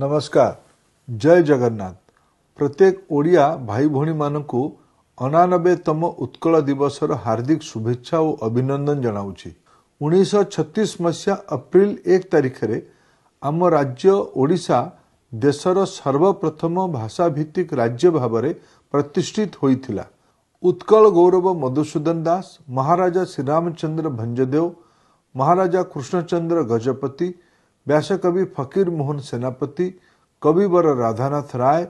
नमस्कार। जय जगन्नाथ। प्रत्येक ओडिया भाई भौणी मानकु 99तम उत्कल दिवसर हार्दिक शुभेच्छा और अभिनंदन जनाऊँगी। 1936 मसीहा अप्रैल 1 तारिखरे आम राज्य ओडिशा देशर सर्वप्रथम भाषा भित्तिक राज्य भावरे प्रतिष्ठित होइथिला। उत्कल गौरव मधुसूदन दास, महाराजा श्रीरामचंद्र भंजदेव, महाराजा कृष्णचंद्र गजपति, व्यासकवि फकीर मोहन सेनापति, कविवर राधानाथ राय,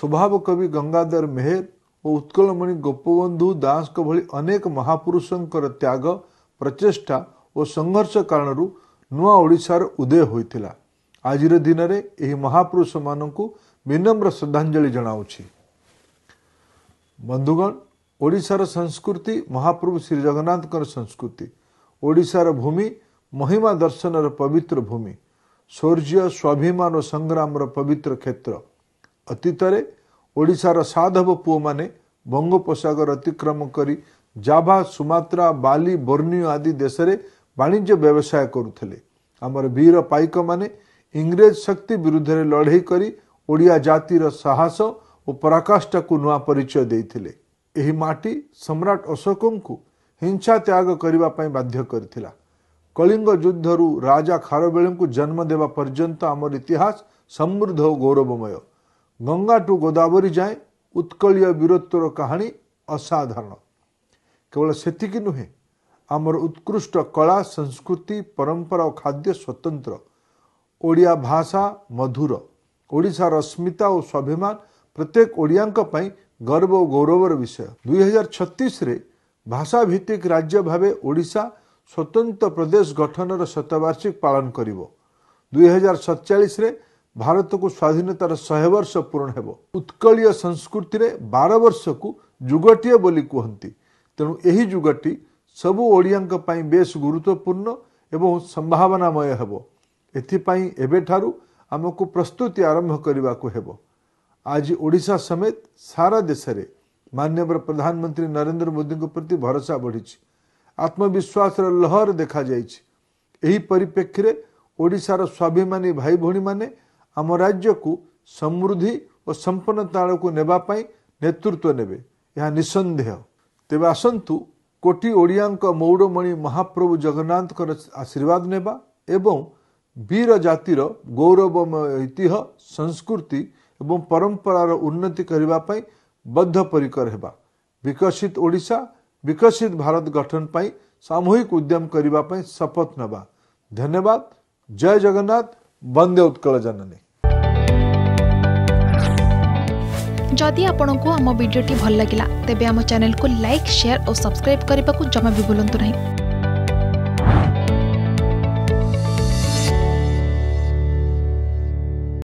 स्वभाव कवि गंगाधर मेहर और उत्कलमणि गोपबंधु दास भली अनेक महापुरुषंकर त्याग प्रचेष्टा और संघर्ष कारण नुआ ओडिशार उदय होइथिला। आज दिन में यही महापुरुष मानकु विनम्र श्रद्धांजलि जनाऊँगी। बंधुगण, ओडिशार संस्कृति महाप्रभु श्री जगन्नाथ संस्कृति। ओडिशार भूमि महिमा दर्शनर पवित्र भूमि, शौर्य स्वाभिमान और संग्रामर पवित्र क्षेत्र। अतीतरे ओडिशार साधव पुओ माने बंगोपसागर अतिक्रम करी जाभा, सुमात्रा, बाली, बोर्नियो आदि देशरे वाणिज्य व्यवसाय करुले। आमर वीर पाइक माने इंग्रेज शक्ति विरुद्ध लड़े करी ओडिया जातिर साहस और पराकाष्ठा को नुआ परिचय देइथिले। एही माटी सम्राट अशोकंकु हिंसा त्याग करिबा पई बाध्य करथिला। कलिंग युद्धरू राजा खारबेलंकु जन्म देवा पर्यंत आमर इतिहास समृद्ध और गौरवमय। गंगा टू गोदावरी जाए उत्कलीय वीरत्वर कहानी असाधारण। केवल सेतिकी नुहे, आमर उत्कृष्ट कला, संस्कृति, परंपरा और खाद्य स्वतंत्र। ओडिया भाषा मधुर, ओडिशार अस्मिता और स्वाभिमान प्रत्येक ओडियांक पई गर्व और गौरवर विषय। 2036 रे भाषा भित्तिक राज्य भावे ओडिशा स्वतंत्र प्रदेश गठनर शतवार्षिक पालन करिवो। 2047 रे भारत को स्वाधीनतार 100 वर्ष पूर्ण हेबो। उत्कलीय संस्कृति रे 12 वर्ष को जुगटिए बोली कहती। तेणु यही जुगटी सबु ओडियांक पई बेस गुरुत्वपूर्ण एवं संभावनामय हेबो। एथिपाई एबेठारु आमको प्रस्तुति आरंभ करिवाकु हेबो। आज ओडिशा समेत सारा देश में माननीय प्रधानमंत्री नरेंद्र मोदी के प्रति भरोसा बढ़ी, आत्मविश्वास लहर देखा जाइछि। परिप्रेक्षी में ओडिशार स्वाभिमानी भाई भौणी माने आम राज्य को समृद्धि और संपन्नता को नेबा पई नेतृत्व नेबे, यह निसंदेह। तेबे आसंतु कोटी ओडियांक मौड़मणि महाप्रभु जगन्नाथ आशीर्वाद नेबा एवं वीर जातिर गौरवमय इतिहास, संस्कृति एवं परंपरार उन्नति करिबा पई बद्धपरिकर हेबा। विकसित ओडिशा विकसित भारत गठन पाई सामूहिक उद्यम करिबा पाई शपथ नबा। धन्यवाद। जय जगन्नाथ। वंदे उत्कल जननी। जदि आपंक आम भिडी भल लगा तेब चैनल को लाइक, शेयर और सब्सक्राइब करने को जमा भी भूलु नहीं।